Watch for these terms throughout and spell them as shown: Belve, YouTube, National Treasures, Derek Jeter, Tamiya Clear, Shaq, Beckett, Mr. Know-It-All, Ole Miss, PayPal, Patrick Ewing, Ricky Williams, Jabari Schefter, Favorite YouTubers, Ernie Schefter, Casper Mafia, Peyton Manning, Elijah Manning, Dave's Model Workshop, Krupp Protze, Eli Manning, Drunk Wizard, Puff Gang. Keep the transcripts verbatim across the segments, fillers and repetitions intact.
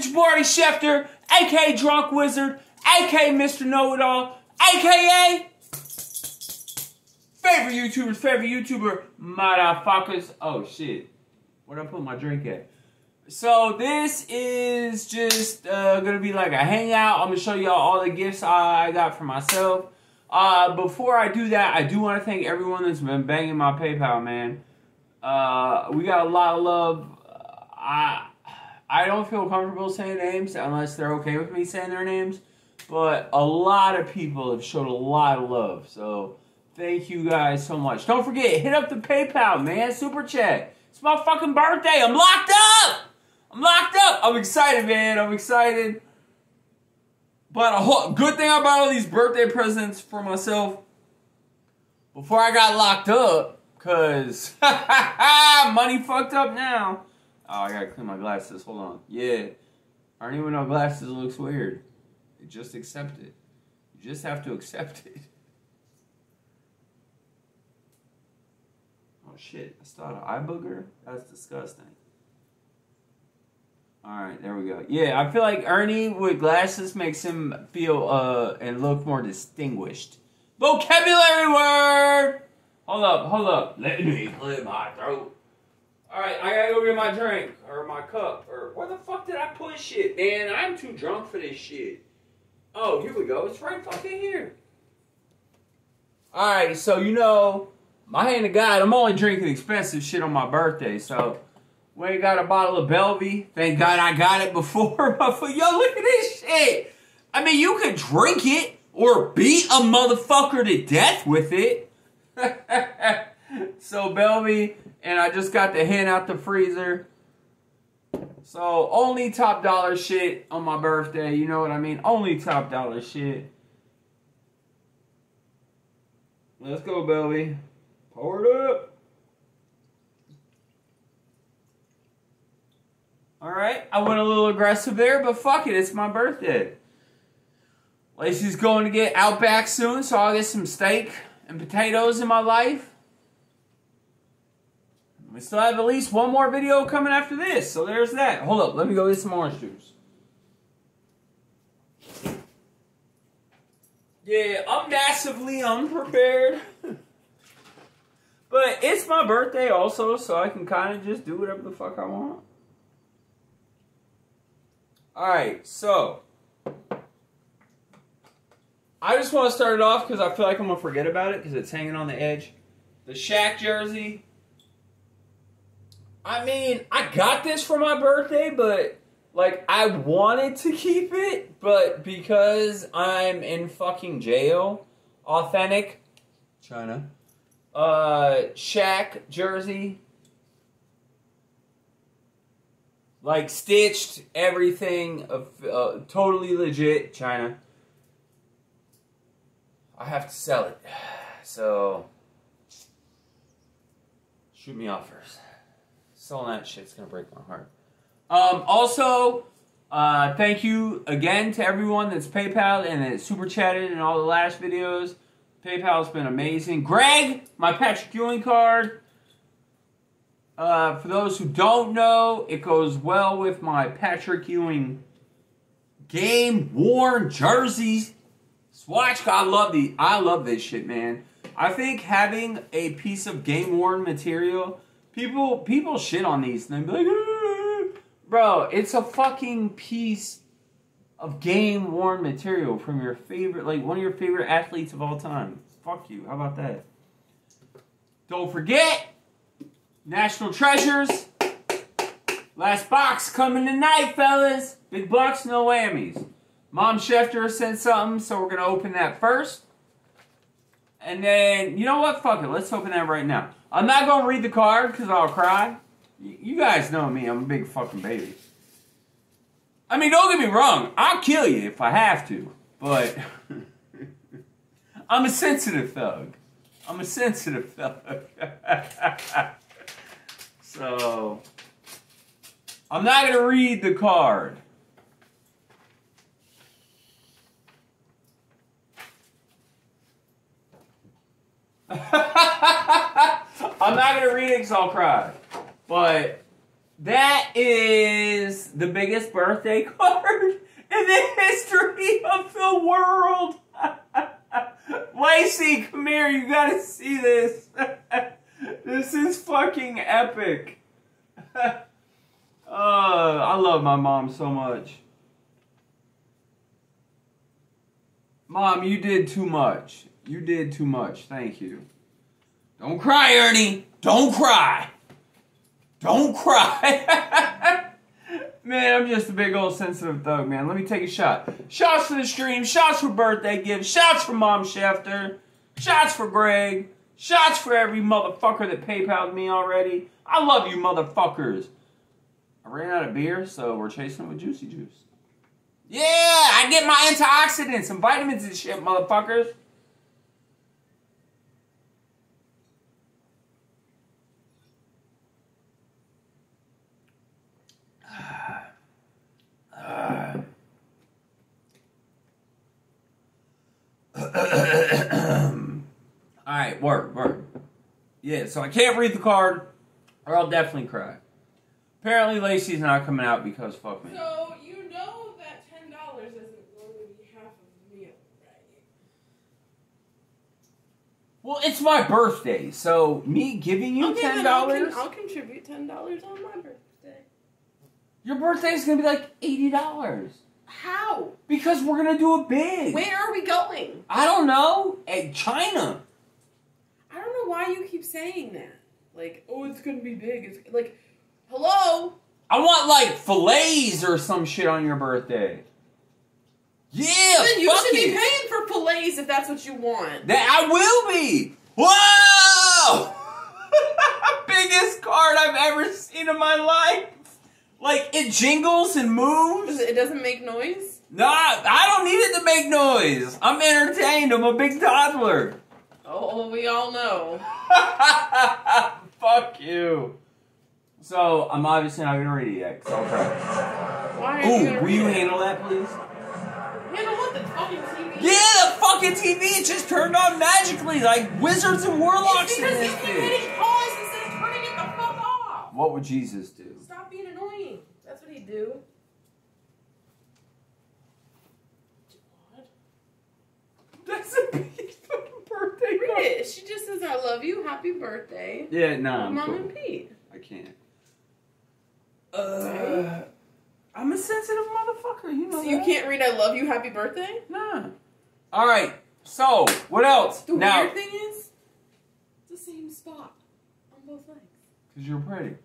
to Jabari Schefter, a k a. Drunk Wizard, a k a. Mister Know-It-All, a k a. Favorite YouTubers, favorite YouTuber, motherfuckers. Oh, shit. Where'd I put my drink at? So this is just uh, going to be like a hangout. I'm going to show y'all all the gifts I got for myself. Uh, before I do that, I do want to thank everyone that's been banging my PayPal, man. Uh, we got a lot of love. I I don't feel comfortable saying names unless they're okay with me saying their names. But a lot of people have showed a lot of love. So thank you guys so much. Don't forget, hit up the PayPal, man. Super chat. It's my fucking birthday. I'm locked up. I'm locked up. I'm excited, man. I'm excited. But a whole, good thing I bought all these birthday presents for myself before I got locked up, because money fucked up now. Oh, I gotta clean my glasses. Hold on. Yeah. Ernie with no glasses looks weird. Just accept it. You just have to accept it. Oh, shit. I saw an eye booger? That's disgusting. Alright, there we go. Yeah, I feel like Ernie with glasses makes him feel uh and look more distinguished. Vocabulary word! Hold up, hold up. Let me clear my throat. Alright, I gotta go get my drink, or my cup, or where the fuck did I put shit, man? I'm too drunk for this shit. Oh, here we go. It's right fucking here. Alright, so you know, my hand to God, I'm only drinking expensive shit on my birthday, so... We got a bottle of Belve. Thank God I got it before. Yo, look at this shit. I mean, you could drink it or beat a motherfucker to death with it. So, Belve, and I just got the hand out the freezer. So, only top dollar shit on my birthday. You know what I mean? Only top dollar shit. Let's go, Belve. Pour it up. Alright, I went a little aggressive there, but fuck it, it's my birthday. Lacey's going to get Outback soon, so I'll get some steak and potatoes in my life. We still have at least one more video coming after this, so there's that. Hold up, let me go get some orange juice. Yeah, I'm massively unprepared. But it's my birthday also, so I can kind of just do whatever the fuck I want. Alright, so, I just want to start it off because I feel like I'm going to forget about it because it's hanging on the edge. The Shaq jersey. I mean, I got this for my birthday, but, like, I wanted to keep it, but because I'm in fucking jail, authentic, China, uh, Shaq jersey. Like, stitched, everything, uh, totally legit, China. I have to sell it. So, shoot me offers. Selling that shit's gonna break my heart. Um, also, uh, thank you again to everyone that's PayPal and that super chatted in all the last videos. PayPal's been amazing. Greg, my Patrick Ewing card. Uh, for those who don't know, it goes well with my Patrick Ewing game-worn jerseys. Swatch, I love the, I love this shit, man. I think having a piece of game-worn material, people people shit on these and they be like, ah. Bro, it's a fucking piece of game-worn material from your favorite, like one of your favorite athletes of all time. Fuck you, how about that? Don't forget... National Treasures. Last box coming tonight, fellas. Big bucks, no whammies. Mom Schefter sent something, so we're going to open that first. And then, you know what? Fuck it. Let's open that right now. I'm not going to read the card because I'll cry. You guys know me. I'm a big fucking baby. I mean, don't get me wrong. I'll kill you if I have to. But I'm a sensitive thug. I'm a sensitive thug. So, I'm not going to read the card. I'm not going to read it because I'll cry. But That is the biggest birthday card in the history of the world. Lacey, come here. You gotta see this. This is fucking epic. uh, I love my mom so much. Mom, you did too much. You did too much. Thank you. Don't cry, Ernie. Don't cry. Don't cry. Man, I'm just a big old sensitive thug, man. Let me take a shot. Shots for the stream. Shots for birthday gifts. Shots for Mom Schefter. Shots for Greg. Shots for every motherfucker that PayPal'd me already. I love you motherfuckers. I ran out of beer, so we're chasing it with Juicy Juice. Yeah, I get my antioxidants and vitamins and shit, motherfuckers. Alright, word, word. Yeah, so I can't read the card, or I'll definitely cry. Apparently Lacey's not coming out because fuck me. So, you know that ten dollars isn't going to be half of the meal, right? Well, it's my birthday, so me giving you okay, ten dollars... I'll, con I'll contribute ten dollars on my birthday. Your birthday's going to be like eighty dollars. How? Because we're going to do it big. Where are we going? I don't know. At China. I don't know why you keep saying that. Like, oh, it's going to be big. It's like, hello? I want, like, fillets or some shit on your birthday. Yeah, then you fuck should it. be paying for fillets if that's what you want. That I will be. Whoa! Biggest card I've ever seen in my life. Like, it jingles and moves. It doesn't make noise? No, I, I don't need it to make noise. I'm entertained. I'm a big toddler. Oh, we all know. Fuck you. So, I'm obviously not going to read it yet, because I'll try. Why are Ooh, you will you it? handle that, please? Handle what? The fucking T V? Yeah, the fucking T V. It just turned on magically, like wizards and warlocks in this thing. Because you can finish pause instead of turning it the fuck off. What would Jesus do? Stop being annoying. That's what he'd do. That's a big fucking birthday card. Read it. She just says, I love you. Happy birthday. Yeah, nah, I'm Mom cool. and Pete. I can't. Uh, I'm a sensitive motherfucker. You know So that. You can't read I love you, happy birthday? Nah. All right. So, what else? The now, weird thing is, it's the same spot on both legs. Because you're pretty.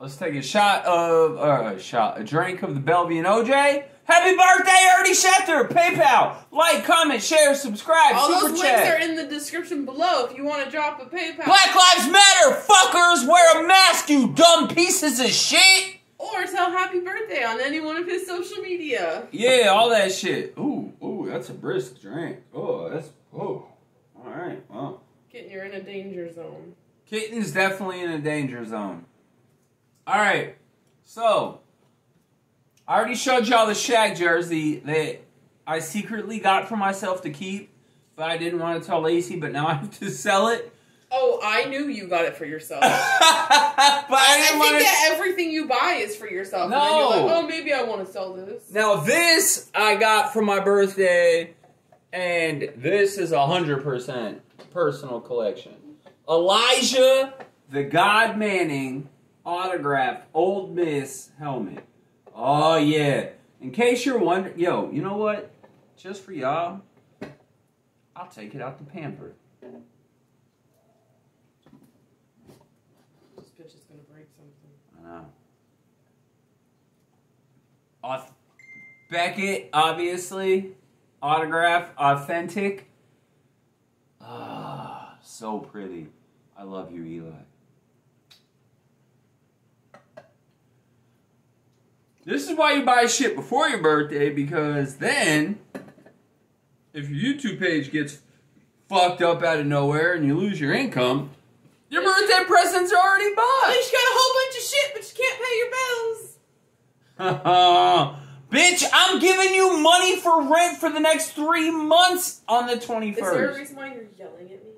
Let's take a shot of, uh, a shot, a drink of the Belve and O J. Happy birthday, Ernie Schefter! PayPal, like, comment, share, subscribe, All super those chat. Links are in the description below if you want to drop a PayPal. Black Lives Matter, fuckers! Wear a mask, you dumb pieces of shit! Or tell happy birthday on any one of his social media. Yeah, all that shit. Ooh, ooh, that's a brisk drink. Oh, that's, oh, all right, wow. Kitten, you're in a danger zone. Kitten's definitely in a danger zone. Alright, so, I already showed y'all the Shaq jersey that I secretly got for myself to keep, but I didn't want to tell Lacey, but now I have to sell it. Oh, I knew you got it for yourself. But I, I didn't want to... I think that everything you buy is for yourself. No. And then you're like, oh, maybe I want to sell this. Now, this I got for my birthday, and this is one hundred percent personal collection. Elijah, the God Manning... autographed Ole Miss helmet. Oh yeah. In case you're wondering, yo, you know what? Just for y'all, I'll take it out the pamper. This bitch is gonna break something. I know. Auth Beckett, obviously. Autograph, authentic. Ah, so pretty. I love you, Eli. This is why you buy shit before your birthday, because then, if your YouTube page gets fucked up out of nowhere and you lose your income, your birthday presents are already bought. Well, you just got a whole bunch of shit, but you can't pay your bills. Bitch, I'm giving you money for rent for the next three months on the twenty-first. Is there a reason why you're yelling at me?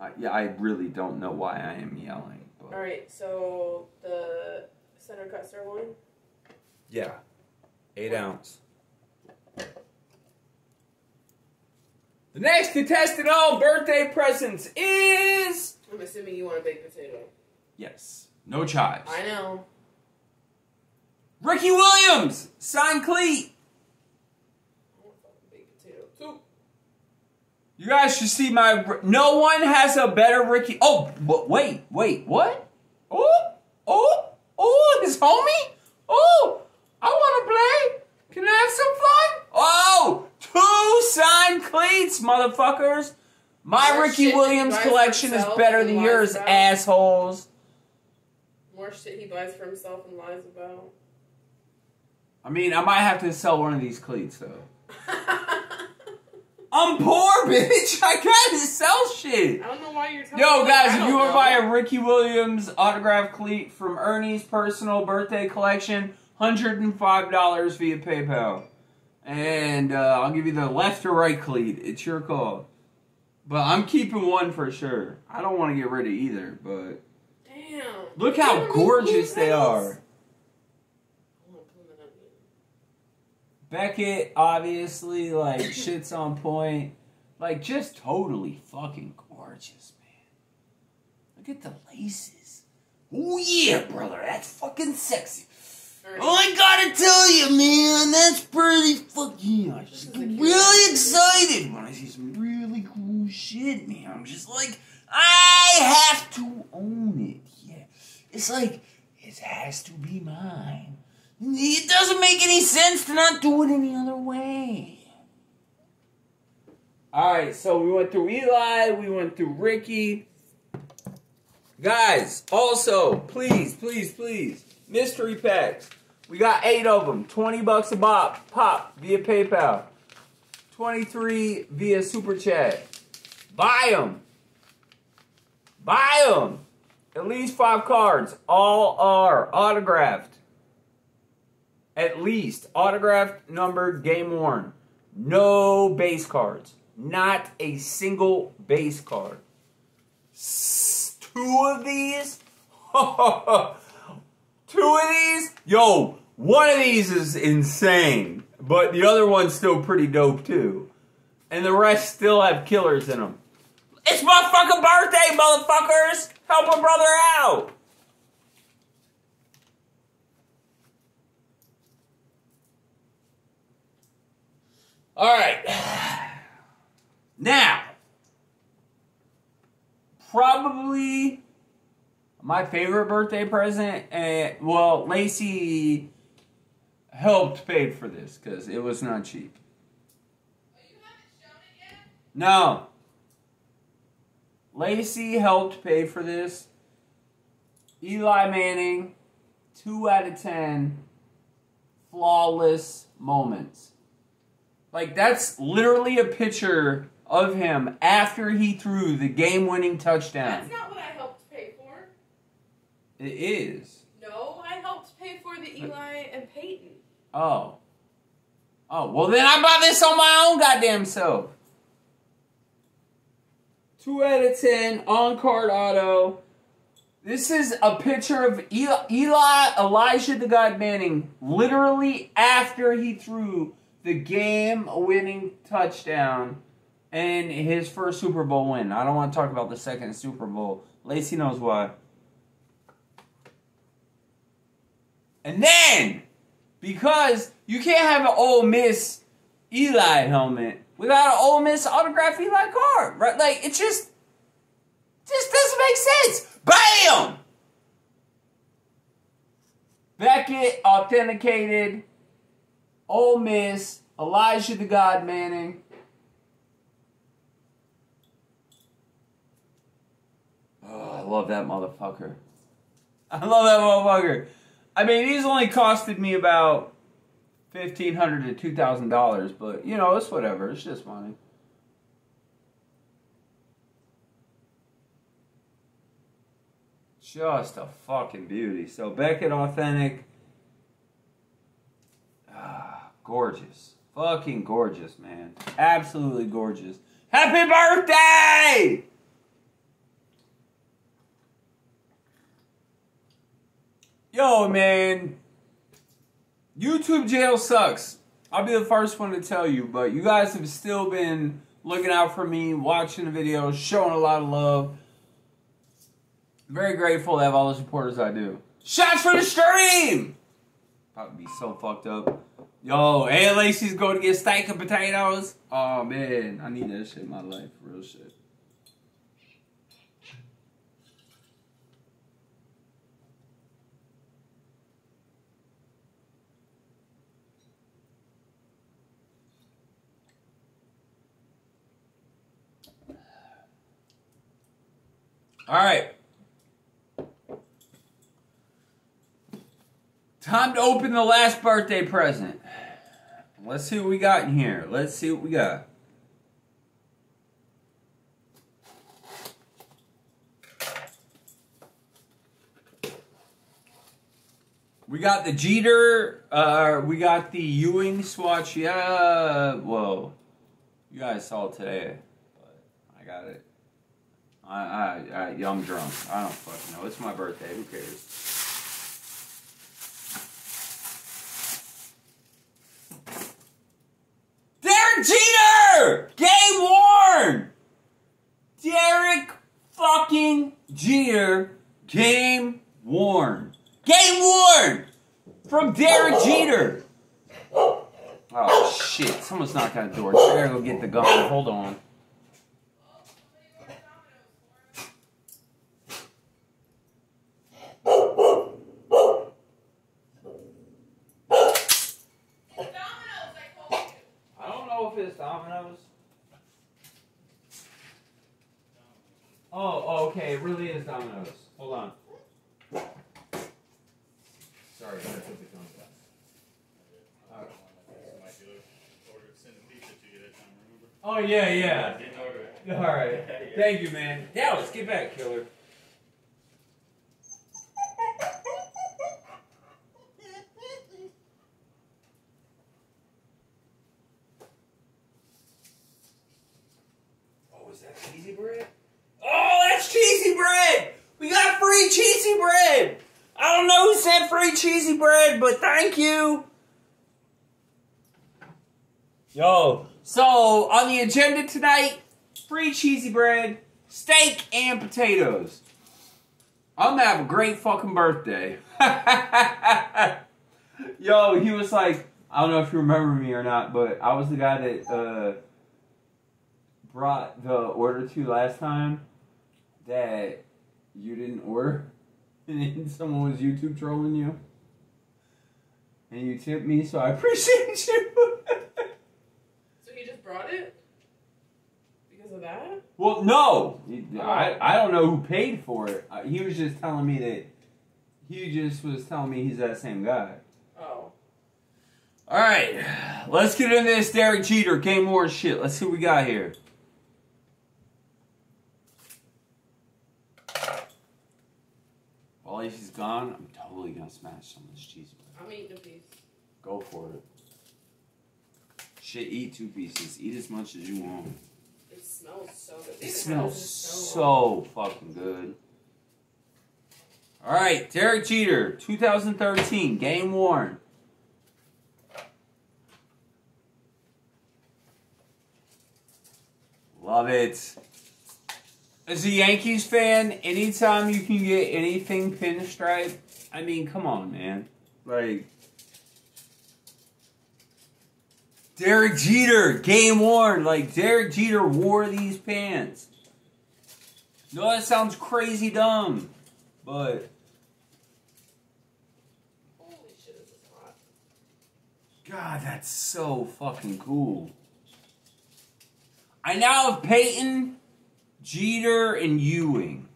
Uh, yeah, I really don't know why I am yelling, but... Alright, so the center custard one? Yeah. Eight one. ounce. The next contestant on birthday presents is... I'm assuming you want a baked potato. Yes. No chives. I know. Ricky Williams! Signed cleat! I want a fucking baked potato too. You guys should see my... No one has a better Ricky... Oh, wait, wait, what? Oh, oh, oh, this homie? Oh, I want to play. Can I have some fun? Oh, two signed cleats, motherfuckers. My More Ricky Williams collection is better than yours, about. assholes. More shit he buys for himself and lies about. I mean, I might have to sell one of these cleats, though. I'm poor, bitch. I gotta sell shit. I don't know why you're telling me. Yo, guys, if you want to buy a Ricky Williams autographed cleat from Ernie's personal birthday collection, one hundred five dollars via PayPal. And uh, I'll give you the left or right cleat. It's your call. But I'm keeping one for sure. I don't want to get rid of either, but... Damn. Look how gorgeous they are. Beckett, obviously, like, shit's on point. Like, just totally fucking gorgeous, man. Look at the laces. Oh, yeah, brother. That's fucking sexy. Ernie. Oh, I gotta tell you, man. That's pretty fucking... I just get really excited when I see some really cool shit, man. I'm just like, I have to own it. Yeah. It's like, it has to be mine. It doesn't make any sense to not do it any other way. Alright, so we went through Eli, we went through Ricky. Guys, also, please, please, please, mystery packs. We got eight of them, twenty bucks a pop, pop via PayPal, twenty-three via Super Chat. Buy them. Buy them. At least five cards. All are autographed. At least. Autographed, numbered, game worn. No base cards. Not a single base card. S two of these? Two of these? Yo, one of these is insane. But the other one's still pretty dope, too. And the rest still have killers in them. It's my fucking birthday, motherfuckers! Help a brother out! All right, now, probably my favorite birthday present, and, well, Lacey helped pay for this, because it was not cheap. But you haven't shown it yet? No. Lacey helped pay for this. Eli Manning, two out of ten, flawless moments. Like, that's literally a picture of him after he threw the game-winning touchdown. That's not what I helped pay for. It is. No, I helped pay for the Eli and Peyton. Oh. Oh, well then I bought this on my own goddamn self. Two out of ten, on-card auto. This is a picture of Eli, Eli Elijah the God Manning literally after he threw... the game-winning touchdown and his first Super Bowl win. I don't want to talk about the second Super Bowl. Lacey knows why. And then, because you can't have an Ole Miss Eli helmet without an Ole Miss autographed Eli card, right? Like, it just, just doesn't make sense. Bam! Beckett authenticated... Ole Miss, Elijah the God Manning. Oh, I love that motherfucker. I love that motherfucker. I mean, he's only costed me about fifteen hundred dollars to two thousand dollars, but, you know, it's whatever. It's just money. Just a fucking beauty. So, Beckett Authentic. Ah. Gorgeous. Fucking gorgeous, man. Absolutely gorgeous. Happy birthday! Yo, man, YouTube jail sucks. I'll be the first one to tell you, but you guys have still been looking out for me, watching the videos, showing a lot of love. Very grateful to have all the supporters I do. Shots for the stream! About to be so fucked up. Yo, Aunt Lacey's going to get steak and potatoes. Oh, man, I need that shit in my life, real shit. All right. Time to open the last birthday present. Let's see what we got in here. Let's see what we got. We got the Jeter. Uh, we got the Ewing swatch. Yeah. Whoa. You guys saw it today, but I got it. I, I, I, I'm drunk. I don't fucking know. It's my birthday. Who cares? Derek Jeter! Game worn! Derek fucking Jeter. Game worn. Game worn! From Derek Jeter. Oh, shit. Someone's knocked on the door. So I gotta go get the gun. Hold on. Oh, okay, it really is Domino's. Hold on. Sorry, I took the phone call. Alright. Oh, yeah, yeah. Alright. Thank you, man. Yeah, let's get back, killer. Oh, is that cheesy bread? Cheesy bread! We got free cheesy bread! I don't know who sent free cheesy bread, but thank you! Yo, so on the agenda tonight, free cheesy bread, steak, and potatoes. I'm gonna have a great fucking birthday. Yo, he was like, I don't know if you remember me or not, but I was the guy that uh, brought the order to last time. That you didn't order, and then someone was YouTube trolling you, and you tipped me, so I appreciate you. So he just brought it because of that? Well, no, oh. I I don't know who paid for it. He was just telling me that he just was telling me he's that same guy. Oh. All right, let's get into this Derek Jeter game more shit. Let's see what we got here. While she's gone, I'm totally gonna smash some of this cheese bread. I'm eating a piece. Go for it. Shit, eat two pieces. Eat as much as you want. It smells so good. It, it smells, smells so, so fucking good. All right, Derek Jeter, two thousand thirteen, game worn. Love it. As a Yankees fan, anytime you can get anything pinstripe, I mean, come on, man. Like, Derek Jeter, game worn. Like, Derek Jeter wore these pants. No, that sounds crazy dumb, but... Holy shit, this is hot. God, that's so fucking cool. I now have Peyton... Jeter and Ewing.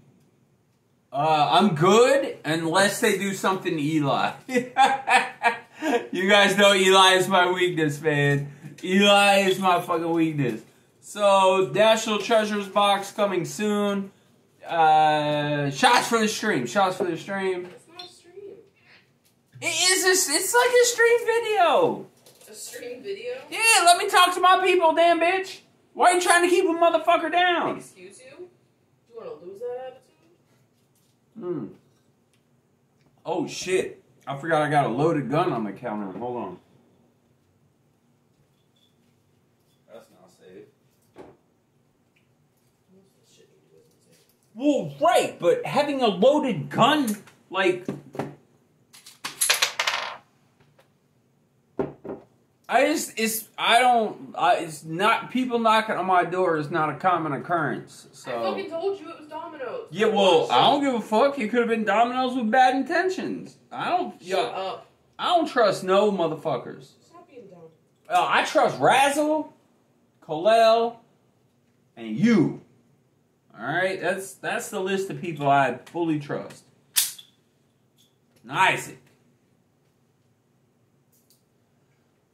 Uh, I'm good unless they do something to Eli. You guys know Eli is my weakness, man. Eli is my fucking weakness. So, National Treasures box coming soon. Uh, shots for the stream. Shots for the stream. It's not a stream. It is. A, it's like a stream video. A stream video? Yeah, let me talk to my people, damn bitch. Why are you trying to keep a motherfucker down? Excuse you? You want to lose that attitude? Hmm. Oh shit, I forgot I got a loaded gun on the counter. Hold on. That's not safe. Well, right, but having a loaded gun, like... I just, it's, I don't, I, it's not, people knocking on my door is not a common occurrence, so. I fucking told you it was Domino's. Yeah, well, I don't give a fuck. It could have been Domino's with bad intentions. I don't, Shut yo, up. I don't trust no motherfuckers. Stop being dumb. Uh, I trust Razzle, Colel, and you. Alright, that's, that's the list of people I fully trust. And Isaac.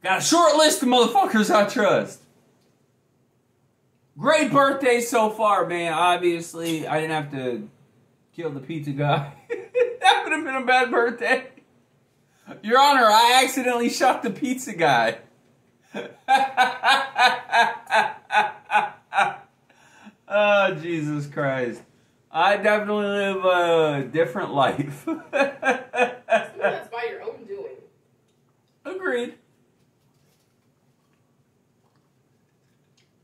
Got a short list of motherfuckers I trust. Great birthday so far, man. Obviously, I didn't have to kill the pizza guy. That would have been a bad birthday. Your Honor, I accidentally shot the pizza guy. Oh, Jesus Christ. I definitely live a different life. Some of that's by your own doing. Agreed.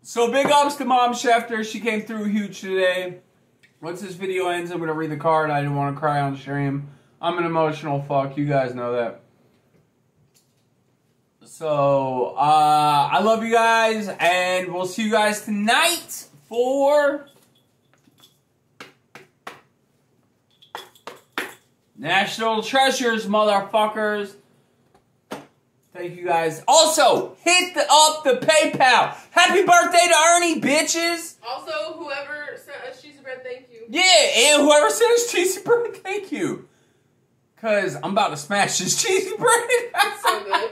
So big ups to Mom Schefter. She came through huge today. Once this video ends, I'm going to read the card. I didn't want to cry on stream. I'm an emotional fuck. You guys know that. So, uh, I love you guys. And we'll see you guys tonight for... National Treasures, motherfuckers. Thank you guys. Also, hit the, up the PayPal. Happy birthday to Ernie, bitches. Also, whoever sent us cheesy bread, thank you. Yeah, and whoever sent us cheesy bread, thank you. Because I'm about to smash this cheesy bread. That's so good.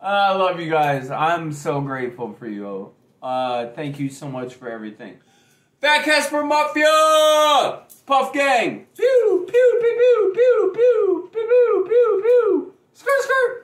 I love you guys. I'm so grateful for you. Uh, thank you so much for everything. Fat Casper Mafia! Puff Gang! Pew, pew, pew, pew, pew, pew, pew, pew, pew, pew. Skirt, skirt!